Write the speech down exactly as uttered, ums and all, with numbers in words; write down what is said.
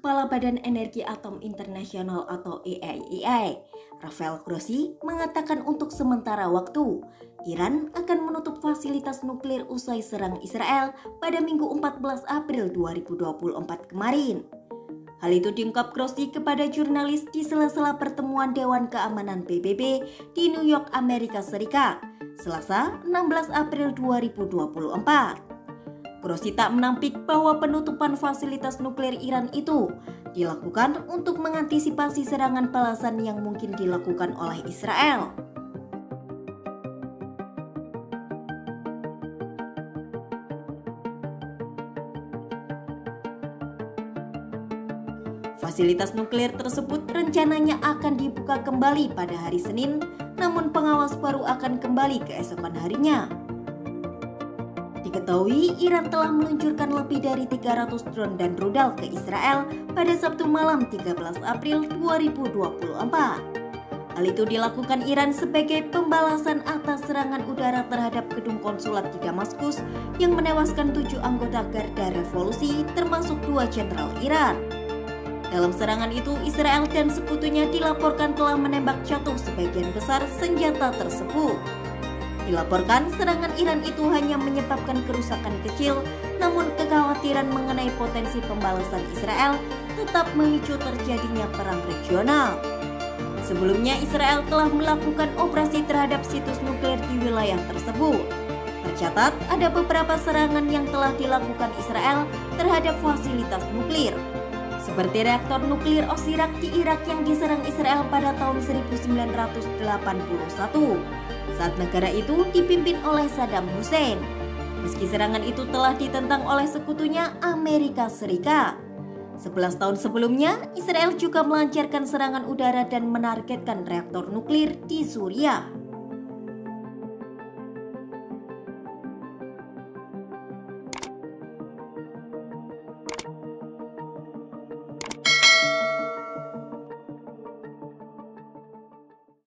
Kepala Badan Energi Atom Internasional atau I A E A, Rafael Grossi, mengatakan untuk sementara waktu, Iran akan menutup fasilitas nuklir usai serang Israel pada Minggu empat belas April dua ribu dua puluh empat kemarin. Hal itu diungkap Grossi kepada jurnalis di sela-sela pertemuan Dewan Keamanan P B B di New York, Amerika Serikat, Selasa enam belas April dua ribu dua puluh empat. Grossi tak menampik bahwa penutupan fasilitas nuklir Iran itu dilakukan untuk mengantisipasi serangan balasan yang mungkin dilakukan oleh Israel. Fasilitas nuklir tersebut rencananya akan dibuka kembali pada hari Senin, namun pengawas baru akan kembali keesokan harinya. Diketahui, Iran telah meluncurkan lebih dari tiga ratus drone dan rudal ke Israel pada Sabtu malam tiga belas April dua ribu dua puluh empat. Hal itu dilakukan Iran sebagai pembalasan atas serangan udara terhadap gedung konsulat di Damaskus yang menewaskan tujuh anggota Garda Revolusi termasuk dua jenderal Iran. Dalam serangan itu, Israel dan sekutunya dilaporkan telah menembak jatuh sebagian besar senjata tersebut. Dilaporkan serangan Iran itu hanya menyebabkan kerusakan kecil, namun kekhawatiran mengenai potensi pembalasan Israel tetap memicu terjadinya perang regional. Sebelumnya, Israel telah melakukan operasi terhadap situs nuklir di wilayah tersebut. Tercatat, ada beberapa serangan yang telah dilakukan Israel terhadap fasilitas nuklir, seperti reaktor nuklir Osirak di Irak yang diserang Israel pada tahun seribu sembilan ratus delapan puluh satu, saat negara itu dipimpin oleh Saddam Hussein, meski serangan itu telah ditentang oleh sekutunya Amerika Serikat. sebelas tahun sebelumnya, Israel juga melancarkan serangan udara dan menargetkan reaktor nuklir di Suriah.